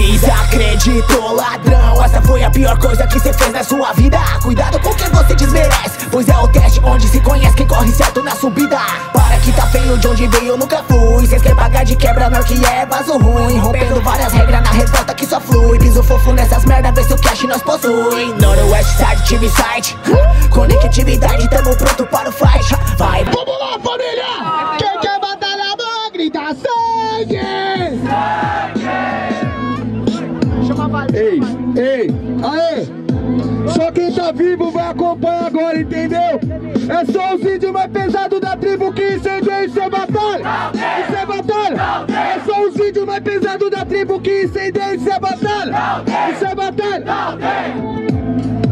desacreditou, ladrão. Essa foi a pior coisa que você fez na sua vida. Cuidado com quem você desmerece, pois é o teste onde se conhece quem corre certo na subida. Para que tá feio, de onde veio eu nunca fui. Cês quer pagar de quebra, não que é vaso ruim. Rompendo várias regras na revolta que só flui. Piso fofo nessas merda, vê se o cash nós possui. Noroeste side, time side, conectividade, tamo pronto para o fight. Vai, vamos lá, família! Quem quer batalhar, não grita sangue! Ei, ei, aê! Só quem tá vivo vai acompanhar agora, entendeu? É só os índios mais pesados da tribo que incendeia isso é batalha! Isso é batalha! É só os índios mais pesados da tribo que incendeia isso é batalha! Isso é batalha!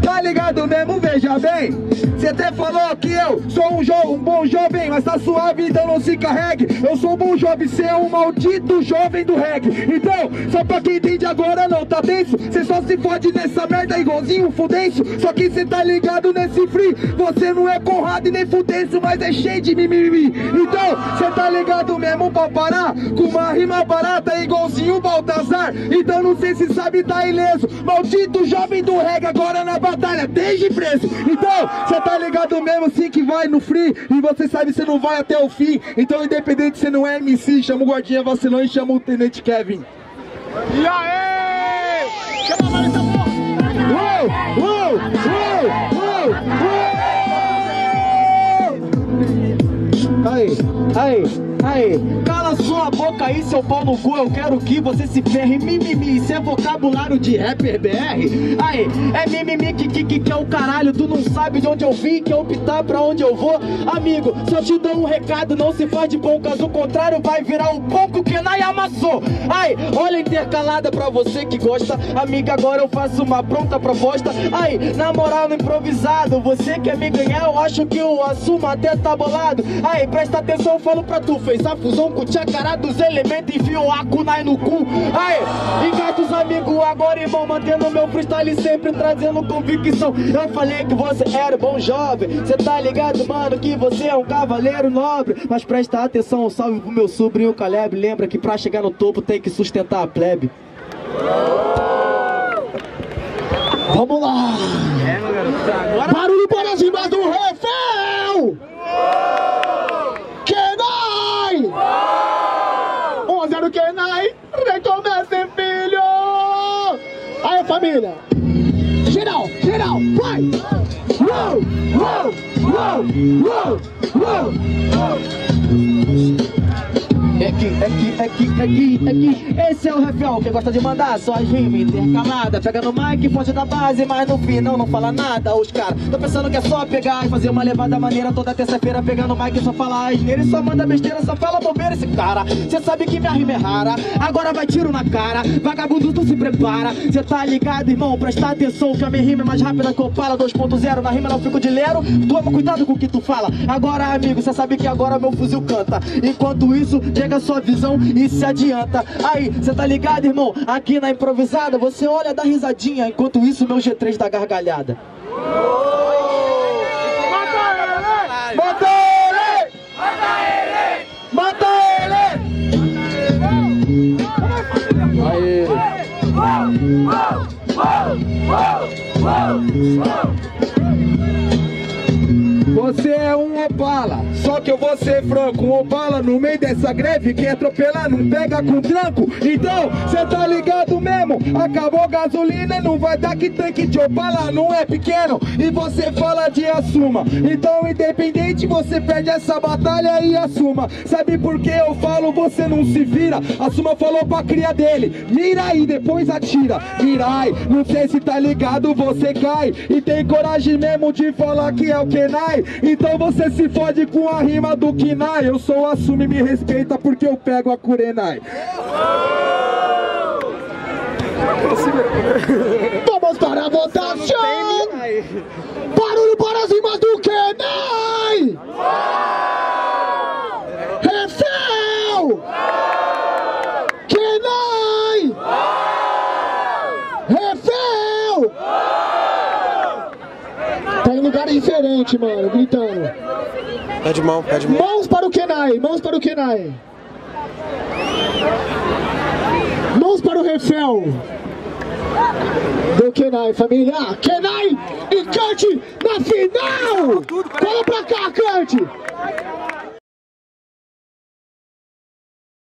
Tá ligado mesmo? Veja bem! Você até falou que eu sou um bom jovem, mas tá suave, então não se carregue. Eu sou um bom jovem, você é um maldito jovem do reggae. Então, só pra quem entende agora não tá denso. Você só se fode nessa merda igualzinho o Fudêncio. Só que você tá ligado nesse free. Você não é Conrado e nem Fudêncio, mas é cheio de mimimi. Então, você tá ligado mesmo pra parar com uma rima barata igualzinho o Baltazar. Então não sei se sabe, tá ileso. Maldito jovem do reggae agora na batalha, desde preso. Então, você tá ligado mesmo sim que vai no free. E você sabe, você não vai até o fim. Então independente, você não é MC. Chama o guardinha vacilão e chama o tenente Kevin. E aê! Chama a mão nessa porra! Uou! Uou! Uou! Uou! Aí! Aí! Aê, cala sua boca aí, seu pau no cu, eu quero que você se ferre. Mimimi, isso é vocabulário de rapper BR. Aê, é mimimi que é o caralho. Tu não sabe de onde eu vim, quer optar pra onde eu vou. Amigo, só te dou um recado, não se faz de bom, caso o contrário vai virar um pouco que o Kenai amassou. Aê, olha intercalada pra você que gosta. Amiga, agora eu faço uma pronta proposta. Aê, na moral, no improvisado, você quer me ganhar, eu acho que eu assumo até tá bolado. Aê, presta atenção, eu falo pra tu, fez a fusão com o tchacará dos elementos, enfiou a kunai no cu. Aê, engata os amigos agora, irmão, mantendo meu freestyle sempre trazendo convicção. Eu falei que você era bom jovem, cê tá ligado, mano, que você é um cavaleiro nobre. Mas presta atenção, um salve pro meu sobrinho Caleb. Lembra que pra chegar no topo tem que sustentar a plebe. Vamos lá! É, meu garoto, agora... Barulho para as rimas do Refel! 1-0 Kenai, recomecem, filho! Aí, família! Geral, geral, vai! Uou, uou, uou, uou, uou! É que esse é o Refel, quem gosta de mandar só as rimas intercaladas. Pega no mic, pode dar base, mas no final não fala nada. Os caras tão pensando que é só pegar e fazer uma levada maneira. Toda terça-feira pega no mic, só fala asneira e só manda besteira, só fala bobeira esse cara. Cê sabe que minha rima é rara, agora vai tiro na cara. Vagabundo, tu se prepara, cê tá ligado, irmão, presta atenção que a minha rima é mais rápida que eu falo. 2.0, na rima não fico de lero, toma cuidado com o que tu fala. Agora, amigo, cê sabe que agora meu fuzil canta. Enquanto isso, a sua visão e se adianta. Aí, cê tá ligado, irmão? Aqui na improvisada, você olha, dá risadinha. Enquanto isso, meu G3 dá gargalhada. Mata ele! Mata ele! Mata ele! Mata ele! Você é um opala, só que eu vou ser franco. Um opala no meio dessa greve, quem atropelar não pega com tranco. Então, cê tá ligado mesmo, acabou gasolina, não vai dar que tanque de opala não é pequeno. E você fala de assuma, então independente você perde essa batalha e assuma. Sabe por que eu falo, você não se vira? Assuma falou pra cria dele, mira e depois atira. Mirai, não sei se tá ligado, você cai. E tem coragem mesmo de falar que é o Kenai. Então você se fode com a rima do Kenai. Eu sou o Assume, me respeita porque eu pego a Kurenai. Vamos para a votação! Barulho para as rimas do Kenai! Refel! Kenai! Refel! Tá em lugar diferente, mano, gritando. Pé de mão. Mãos para o Kenai, mãos para o Kenai. Mãos para o Refel. Refel do Kenai, família. Kenai e Kurt na final! Olha pra cá, Kurt!